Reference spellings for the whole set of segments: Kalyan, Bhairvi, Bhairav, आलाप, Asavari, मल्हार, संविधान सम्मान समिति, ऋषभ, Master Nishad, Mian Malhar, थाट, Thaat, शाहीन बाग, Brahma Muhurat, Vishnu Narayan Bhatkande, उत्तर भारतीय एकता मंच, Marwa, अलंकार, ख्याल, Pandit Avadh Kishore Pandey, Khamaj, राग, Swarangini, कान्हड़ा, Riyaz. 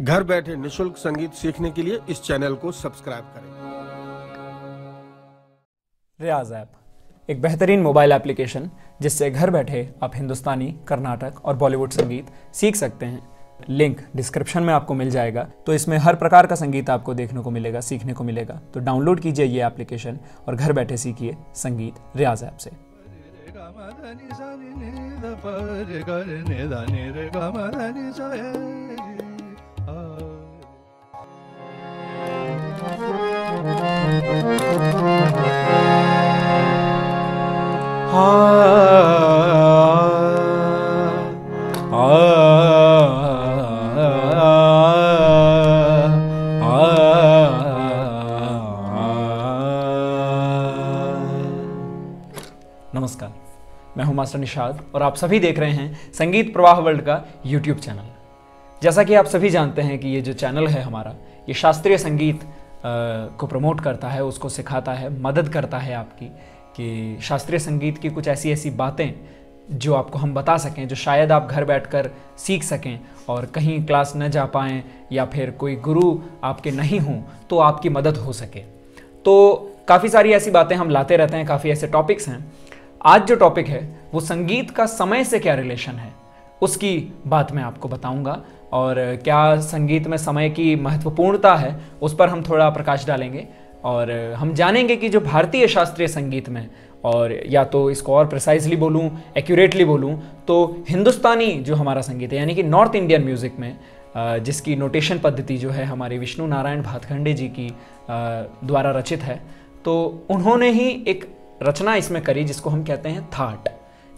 घर बैठे निशुल्क संगीत सीखने के लिए इस चैनल को सब्सक्राइब करें। रियाज ऐप एक बेहतरीन मोबाइल एप्लीकेशन जिससे घर बैठे आप हिंदुस्तानी, कर्नाटक और बॉलीवुड संगीत सीख सकते हैं। लिंक डिस्क्रिप्शन में आपको मिल जाएगा। तो इसमें हर प्रकार का संगीत आपको देखने को मिलेगा, सीखने को मिलेगा। तो डाउनलोड कीजिए ये एप्लीकेशन और घर बैठे सीखिए संगीत रियाज ऐप से। नमस्कार, मैं हूं मास्टर निषाद और आप सभी देख रहे हैं संगीत प्रवाह वर्ल्ड का YouTube चैनल। जैसा कि आप सभी जानते हैं कि ये जो चैनल है हमारा, ये शास्त्रीय संगीत को प्रमोट करता है, उसको सिखाता है, मदद करता है आपकी कि शास्त्रीय संगीत की कुछ ऐसी बातें जो आपको हम बता सकें, जो शायद आप घर बैठकर सीख सकें और कहीं क्लास न जा पाएँ या फिर कोई गुरु आपके नहीं हों तो आपकी मदद हो सके। तो काफ़ी सारी ऐसी बातें हम लाते रहते हैं, काफ़ी ऐसे टॉपिक्स हैं। आज जो टॉपिक है वो संगीत का समय से क्या रिलेशन है, उसकी बात मैं आपको बताऊंगा और क्या संगीत में समय की महत्वपूर्णता है उस पर हम थोड़ा प्रकाश डालेंगे और हम जानेंगे कि जो भारतीय शास्त्रीय संगीत में, और या तो इसको और प्रिसाइजली बोलूं, एक्यूरेटली बोलूं, तो हिंदुस्तानी जो हमारा संगीत है यानी कि नॉर्थ इंडियन म्यूज़िक में, जिसकी नोटेशन पद्धति जो है हमारे विष्णु नारायण भातखंडे जी की द्वारा रचित है, तो उन्होंने ही एक रचना इसमें करी जिसको हम कहते हैं थाट।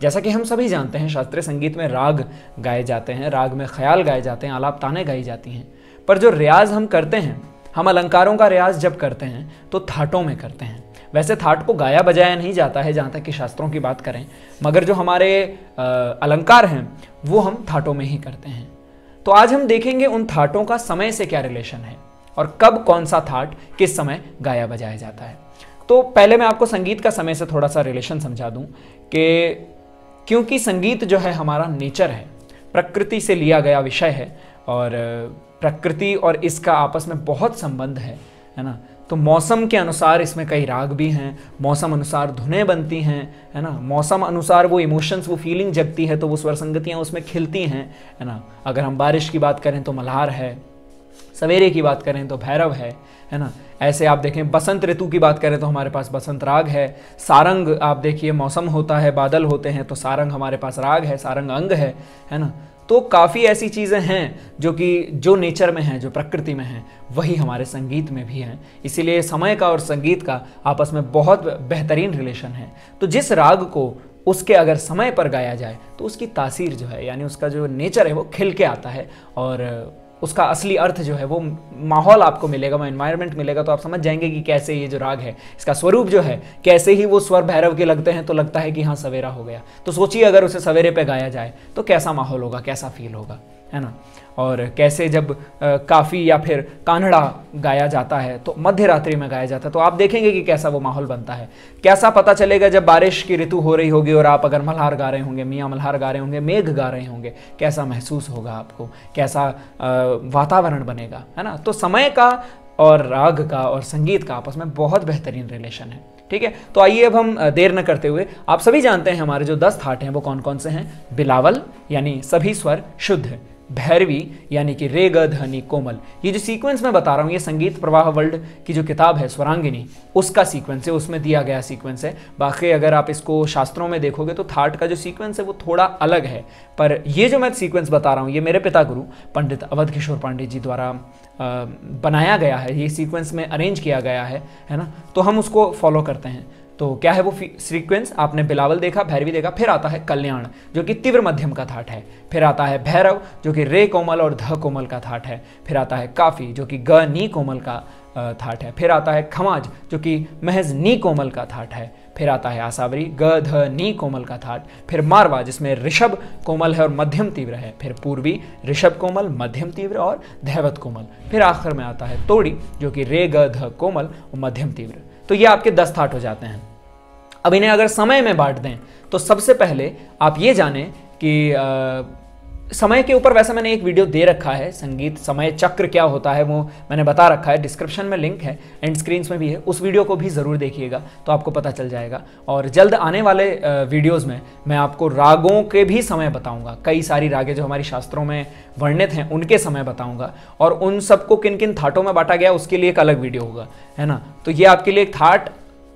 जैसा कि हम सभी जानते हैं शास्त्रीय संगीत में राग गाए जाते हैं, राग में ख्याल गाए जाते हैं, आलाप ताने गाई जाती हैं, पर जो रियाज हम करते हैं, हम अलंकारों का रियाज जब करते हैं तो थाटों में करते हैं। वैसे थाट को गाया बजाया नहीं जाता है जहाँ तक कि शास्त्रों की बात करें, मगर जो हमारे अलंकार हैं वो हम थाटों में ही करते हैं। तो आज हम देखेंगे उन थाटों का समय से क्या रिलेशन है और कब कौन सा थाट किस समय गाया बजाया जाता है। तो पहले मैं आपको संगीत का समय से थोड़ा सा रिलेशन समझा दूँ कि क्योंकि संगीत जो है हमारा नेचर है, प्रकृति से लिया गया विषय है और प्रकृति और इसका आपस में बहुत संबंध है ना। तो मौसम के अनुसार इसमें कई राग भी हैं, मौसम अनुसार धुनें बनती हैं, है ना, मौसम अनुसार वो इमोशंस, वो फीलिंग जगती है तो वो स्वर संगतियाँ उसमें खिलती हैं, है ना। अगर हम बारिश की बात करें तो मल्हार है, सवेरे की बात करें तो भैरव है ना। ऐसे आप देखें बसंत ऋतु की बात करें तो हमारे पास बसंत राग है, सारंग आप देखिए, मौसम होता है, बादल होते हैं तो सारंग हमारे पास राग है, सारंग अंग है ना। तो काफ़ी ऐसी चीज़ें हैं जो कि जो नेचर में हैं, जो प्रकृति में हैं, वही हमारे संगीत में भी हैं। इसीलिए समय का और संगीत का आपस में बहुत बेहतरीन रिलेशन है। तो जिस राग को उसके अगर समय पर गाया जाए तो उसकी तासीर जो है, यानी उसका जो नेचर है वो खिल के आता है और उसका असली अर्थ जो है वो माहौल आपको मिलेगा, वो एनवायरनमेंट मिलेगा, तो आप समझ जाएंगे कि कैसे ये जो राग है, इसका स्वरूप जो है, कैसे ही वो स्वर भैरव के लगते हैं तो लगता है कि हाँ सवेरा हो गया। तो सोचिए अगर उसे सवेरे पे गाया जाए तो कैसा माहौल होगा, कैसा फील होगा, है ना। और कैसे जब काफ़ी या फिर कान्हड़ा गाया जाता है तो मध्य रात्रि में गाया जाता है तो आप देखेंगे कि कैसा वो माहौल बनता है। कैसा पता चलेगा जब बारिश की ऋतु हो रही होगी और आप अगर मल्हार गा रहे होंगे, मियाँ मल्हार गा रहे होंगे, मेघ गा रहे होंगे, कैसा महसूस होगा आपको, कैसा वातावरण बनेगा, है ना। तो समय का और राग का और संगीत का आपस में बहुत बेहतरीन रिलेशन है, ठीक है। तो आइए अब हम देर न करते हुए, आप सभी जानते हैं हमारे जो 10 थाट हैं वो कौन कौन से हैं। बिलावल यानी सभी स्वर शुद्ध है, भैरवी यानी कि रे ग ध नि कोमल, ये जो सीक्वेंस मैं बता रहा हूँ ये संगीत प्रवाह वर्ल्ड की जो किताब है स्वरांगिनी, उसका सीक्वेंस है, उसमें दिया गया सीक्वेंस है। बाकी अगर आप इसको शास्त्रों में देखोगे तो थाट का जो सीक्वेंस है वो थोड़ा अलग है, पर ये जो मैं सीक्वेंस बता रहा हूँ ये मेरे पिता गुरु पंडित अवध किशोर पांडे जी द्वारा बनाया गया है, ये सीक्वेंस में अरेंज किया गया है ना। तो हम उसको फॉलो करते हैं। तो क्या है वो सीक्वेंस, आपने बिलावल देखा, भैरवी देखा, फिर आता है कल्याण जो कि तीव्र मध्यम का थाट है, फिर आता है भैरव जो कि रे कोमल और ध कोमल का थाट है, फिर आता है काफी जो कि ग नी कोमल का थाट है, फिर आता है खमाज जो कि महज नी कोमल का थाट है, फिर आता है आसावरी ग ध नी कोमल का थाट, फिर मारवा जिसमें ऋषभ कोमल है और मध्यम तीव्र है, फिर पूर्वी ऋषभ कोमल मध्यम तीव्र और धैवत कोमल, फिर आखिर में आता है तोड़ी जो कि रे ग ध कोमल और मध्यम तीव्र। तो ये आपके 10 थाट हो जाते हैं। अब इन्हें अगर समय में बांट दें तो सबसे पहले आप ये जानें कि समय के ऊपर वैसे मैंने एक वीडियो दे रखा है, संगीत समय चक्र क्या होता है वो मैंने बता रखा है, डिस्क्रिप्शन में लिंक है, एंड स्क्रीन्स में भी है, उस वीडियो को भी ज़रूर देखिएगा तो आपको पता चल जाएगा। और जल्द आने वाले वीडियोस में मैं आपको रागों के भी समय बताऊंगा, कई सारी रागें जो हमारी शास्त्रों में वर्णित हैं उनके समय बताऊँगा, और उन सबको किन किन थाटों में बांटा गया उसके लिए एक अलग वीडियो होगा, है ना। तो ये आपके लिए एक थाट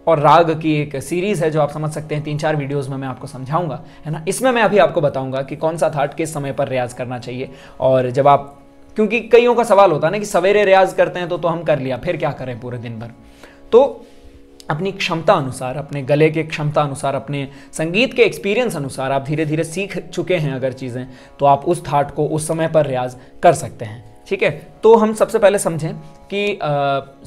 और राग की एक सीरीज़ है जो आप समझ सकते हैं, 3-4 वीडियोस में मैं आपको समझाऊंगा, है ना। इसमें मैं अभी आपको बताऊंगा कि कौन सा थाट किस समय पर रियाज़ करना चाहिए, और जब आप, क्योंकि कईयों का सवाल होता है ना कि सवेरे रियाज़ करते हैं तो हम कर लिया, फिर क्या करें पूरे दिन भर। तो अपनी क्षमता अनुसार, अपने गले के क्षमता अनुसार, अपने संगीत के एक्सपीरियंस अनुसार, आप धीरे धीरे सीख चुके हैं अगर चीज़ें, तो आप उस थाट को उस समय पर रियाज़ कर सकते हैं, ठीक है। तो हम सबसे पहले समझें कि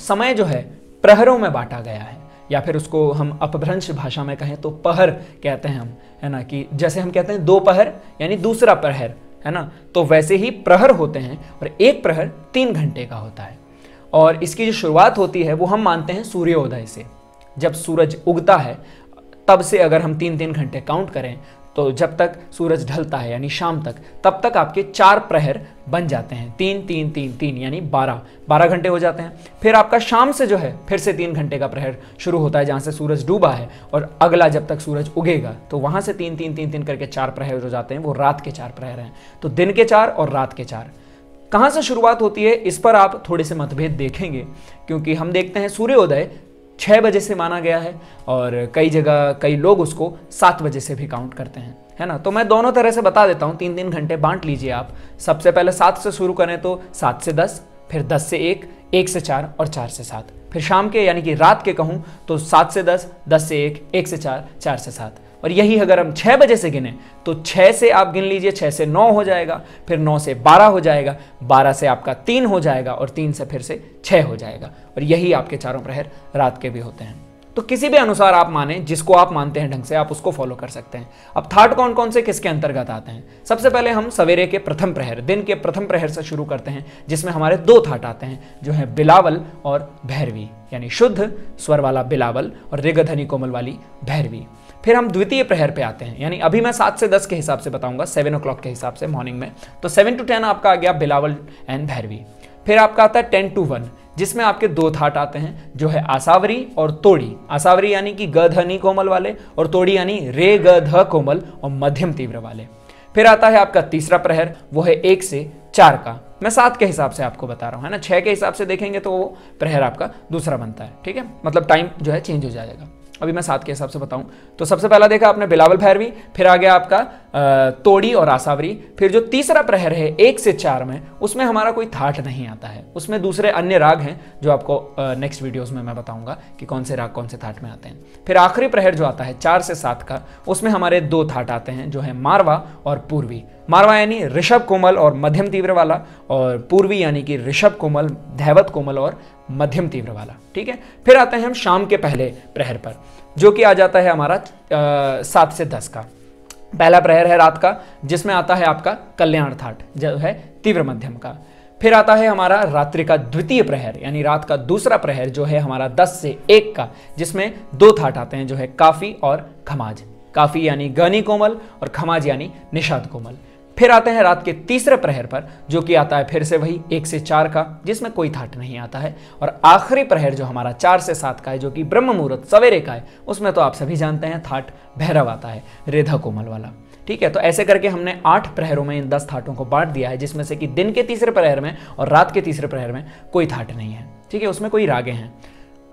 समय जो है प्रहरों में बांटा गया है, या फिर उसको हम अपभ्रंश भाषा में कहें तो पहर कहते हैं हम, है ना। कि जैसे हम कहते हैं दो पहर यानी दूसरा प्रहर, है ना, तो वैसे ही प्रहर होते हैं, और एक प्रहर 3 घंटे का होता है। और इसकी जो शुरुआत होती है वो हम मानते हैं सूर्योदय से, जब सूरज उगता है तब से अगर हम 3-3 घंटे काउंट करें तो जब तक सूरज ढलता है यानी शाम तक, तब तक आपके 4 प्रहर बन जाते हैं, 3-3-3-3 यानी 12 घंटे हो जाते हैं। फिर आपका शाम से जो है फिर से 3 घंटे का प्रहर शुरू होता है, जहाँ से सूरज डूबा है, और अगला जब तक सूरज उगेगा, तो वहाँ से 3-3-3-3 करके 4 प्रहर हो जाते हैं, वो रात के 4 प्रहर हैं। तो दिन के 4 और रात के 4। कहाँ से शुरुआत होती है इस पर आप थोड़े से मतभेद देखेंगे, क्योंकि हम देखते हैं सूर्योदय 6 बजे से माना गया है, और कई जगह कई लोग उसको 7 बजे से भी काउंट करते हैं, है ना। तो मैं दोनों तरह से बता देता हूँ, 3-3 घंटे बांट लीजिए आप। सबसे पहले 7 से शुरू करें तो 7 से 10, फिर 10 से 1, 1 से 4 और 4 से 7। फिर शाम के यानी कि रात के कहूँ तो 7 से 10, 10 से 1, 1 से 4, 4 से 7। और यही अगर हम 6 बजे से गिने तो 6 से आप गिन लीजिए, 6 से 9 हो जाएगा, फिर 9 से 12 हो जाएगा, 12 से आपका 3 हो जाएगा, और 3 से फिर से 6 हो जाएगा। और यही आपके 4 प्रहर रात के भी होते हैं। तो किसी भी अनुसार आप माने, जिसको आप मानते हैं ढंग से आप उसको फॉलो कर सकते हैं। अब थाट कौन कौन से किसके अंतर्गत आते हैं, सबसे पहले हम सवेरे के प्रथम प्रहर, दिन के प्रथम प्रहर से शुरू करते हैं, जिसमें हमारे 2 थाट आते हैं, जो हैं बिलावल और भैरवी, यानी शुद्ध स्वर वाला बिलावल और ऋगध्वनि कोमल वाली भैरवी। फिर हम द्वितीय प्रहर पे आते हैं, यानी अभी मैं 7 से 10 के हिसाब से बताऊंगा, 7 o'clock के हिसाब से मॉर्निंग में, तो 7 to 10 आपका आ गया बिलावल एंड भैरवी। फिर आपका आता है 10 to 1, जिसमें आपके 2 थाट आते हैं, जो है आसावरी और तोड़ी। आसावरी यानी कि ग ध नी कोमल वाले, और तोड़ी यानी रे ग ध कोमल और मध्यम तीव्र वाले। फिर आता है आपका तीसरा प्रहर, वो है 1 से 4 का, मैं 7 के हिसाब से आपको बता रहा हूँ, है ना। 6 के हिसाब से देखेंगे तो वो प्रहर आपका दूसरा बनता है, ठीक है, मतलब टाइम जो है चेंज हो जाएगा। अभी मैं 7 के हिसाब से बताऊं तो सबसे पहला देखा आपने बिलावल भैरवी, फिर आ गया आपका तोड़ी और आसावरी। फिर जो तीसरा प्रहर है 1 से 4 में, उसमें हमारा कोई थाट नहीं आता है, उसमें दूसरे अन्य राग हैं जो आपको नेक्स्ट वीडियोस में मैं बताऊंगा कि कौन से राग कौन से थाट में आते हैं। फिर आखिरी प्रहर जो आता है 4 से 7 का, उसमें हमारे 2 थाट आते हैं, जो है मारवा और पूर्वी। मारवा यानी ऋषभ कोमल और मध्यम तीव्र वाला, और पूर्वी यानी कि ऋषभ कोमल, धैवत कोमल और मध्यम तीव्र वाला, ठीक है। फिर आते हैं हम शाम के पहले प्रहर पर, जो कि आ जाता है हमारा 7 से 10 का। पहला प्रहर है रात का, जिसमें आता है आपका कल्याण थाट, जो है तीव्र मध्यम का। फिर आता है हमारा रात्रि का द्वितीय प्रहर, यानी रात का दूसरा प्रहर, जो है हमारा 10 से 1 का, जिसमें 2 थाट आते हैं, जो है काफी और खमाज। काफी यानी गनी कोमल और खमाज यानी निषाद कोमल। फिर आते हैं रात के तीसरे प्रहर पर, जो कि आता है फिर से वही 1 से 4 का, जिसमें कोई थाट नहीं आता है। और आखिरी प्रहर जो हमारा 4 से 7 का है, जो कि ब्रह्म मुहूर्त सवेरे का है, उसमें तो आप सभी जानते हैं थाट भैरव आता है, रेधा कोमल वाला, ठीक है। तो ऐसे करके हमने 8 प्रहरों में इन 10 थाटों को बांट दिया है, जिसमें से कि दिन के तीसरे प्रहर में और रात के तीसरे प्रहर में कोई थाट नहीं है, ठीक है, उसमें कोई रागे हैं।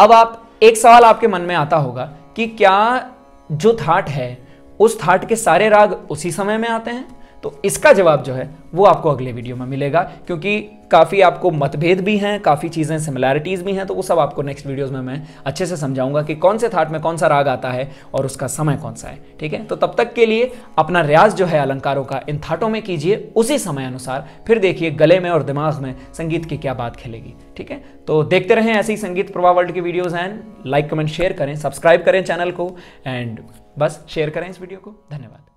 अब आप, एक सवाल आपके मन में आता होगा कि क्या जो थाट है उस थाट के सारे राग उसी समय में आते हैं? तो इसका जवाब जो है वो आपको अगले वीडियो में मिलेगा, क्योंकि काफ़ी आपको मतभेद भी हैं, काफ़ी चीज़ें सिमिलैरिटीज़ भी हैं, तो वो सब आपको नेक्स्ट वीडियोस में मैं अच्छे से समझाऊंगा कि कौन से थाट में कौन सा राग आता है और उसका समय कौन सा है, ठीक है। तो तब तक के लिए अपना रियाज जो है अलंकारों का इन थाटों में कीजिए उसी समय अनुसार, फिर देखिए गले में और दिमाग में संगीत की क्या बात खेलेगी, ठीक है। तो देखते रहें ऐसे ही संगीत प्रवाह वर्ल्ड के videos, and like comment share करें, सब्सक्राइब करें चैनल को, एंड बस शेयर करें इस वीडियो को। धन्यवाद।